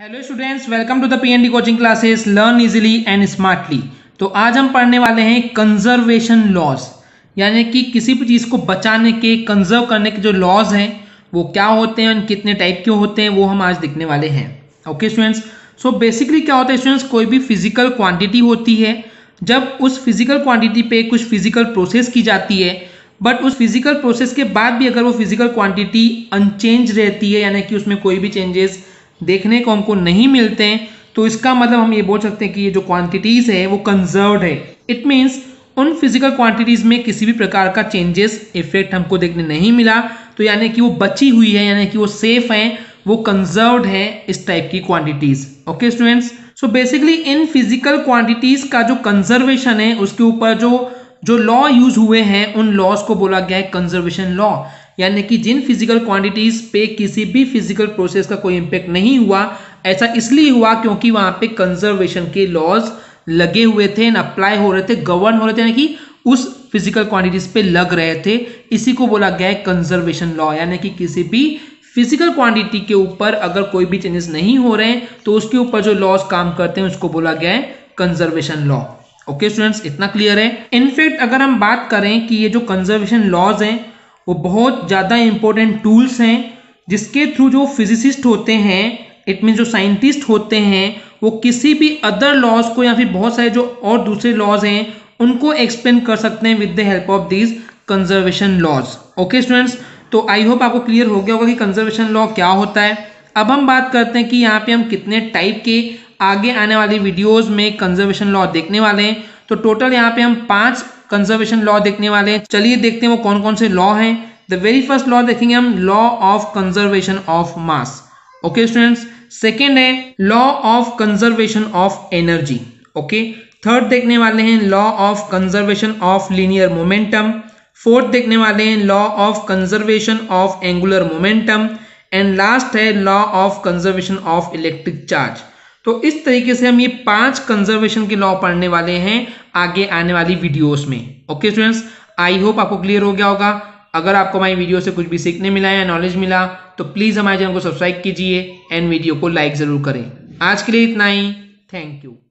Hello students, welcome to the PND coaching classes, learn easily and smartly. तो आज हम पढ़ने वाले हैं कंजर्वेशन लॉज, यानी कि किसी भी चीज़ को बचाने के, कंजर्व करने के जो लॉज हैं वो क्या होते हैं और कितने टाइप के होते हैं वो हम आज देखने वाले हैं। ओके स्टूडेंट्स, सो बेसिकली क्या होता है स्टूडेंट्स, कोई भी फिजिकल क्वान्टिटी होती है, जब उस फिजिकल क्वान्टिटी पे कुछ फिजिकल प्रोसेस की जाती है, बट उस फिजिकल प्रोसेस के बाद भी अगर वो फिजिकल क्वान्टिटी अनचेंज रहती है, यानी कि उसमें कोई भी चेंजेस देखने को हमको नहीं मिलते हैं, तो इसका मतलब हम ये बोल सकते हैं कि ये जो क्वांटिटीज़ है वो कंजर्व्ड है। इट मीन्स उन फिजिकल क्वांटिटीज़ में किसी भी प्रकार का चेंजेस इफेक्ट हमको देखने नहीं मिला, तो यानी कि वो बची हुई है, यानी कि वो सेफ हैं, वो कंजर्व्ड है इस टाइप की quantities. Okay students, so basically इन फिजिकल क्वांटिटीज़ का जो कंजर्वेशन है उसके ऊपर जो लॉ यूज हुए हैं उन लॉज को बोला गया है कंजर्वेशन लॉ, यानी कि जिन फिजिकल क्वांटिटीज पे किसी भी फिजिकल प्रोसेस का कोई इम्पैक्ट नहीं हुआ, ऐसा इसलिए हुआ क्योंकि वहां पे कंजर्वेशन के लॉज लगे हुए थे, अप्लाई हो रहे थे, गवर्न हो रहे थे, यानी कि उस फिजिकल क्वांटिटीज पे लग रहे थे। इसी को बोला गया है कंजर्वेशन लॉ, यानी कि किसी भी फिजिकल क्वांटिटी के ऊपर अगर कोई भी चेंजेस नहीं हो रहे हैं तो उसके ऊपर जो लॉज काम करते हैं उसको बोला गया है कंजर्वेशन लॉ। ओके स्टूडेंट्स, इतना क्लियर है। इनफैक्ट अगर हम बात करें कि ये जो कंजर्वेशन लॉज हैं वो बहुत ज़्यादा इम्पोर्टेंट टूल्स हैं जिसके थ्रू जो फिजिसिस्ट होते हैं, इट मीन जो साइंटिस्ट होते हैं, वो किसी भी अदर लॉज को या फिर बहुत सारे जो और दूसरे लॉज हैं उनको एक्सप्लेन कर सकते हैं with the help of these conservation laws. Okay students, तो आई होप आपको क्लियर हो गया होगा कि कंजर्वेशन लॉ क्या होता है। अब हम बात करते हैं कि यहाँ पे हम कितने टाइप के आगे आने वाली वीडियोस में कंजर्वेशन लॉ देखने वाले हैं। तो टोटल यहाँ पे हम 5 कंजर्वेशन लॉ देखने वाले हैं। चलिए देखते हैं वो कौन कौन से लॉ हैं। द वेरी फर्स्ट लॉ देखेंगे हम, law of conservation of mass. Okay students, second है law of conservation of energy. Okay, third देखने वाले हैं law of conservation of linear momentum. Fourth देखने वाले हैं law of conservation of angular momentum. And last है law of conservation of electric charge. तो इस तरीके से हम ये 5 कंजर्वेशन के लॉ पढ़ने वाले हैं आगे आने वाली वीडियोस में। ओके स्टूडेंट्स, आई होप आपको क्लियर हो गया होगा। अगर आपको हमारी वीडियो से कुछ भी सीखने मिला या नॉलेज मिला तो प्लीज़ हमारे चैनल को सब्सक्राइब कीजिए एंड वीडियो को लाइक ज़रूर करें। आज के लिए इतना ही, थैंक यू।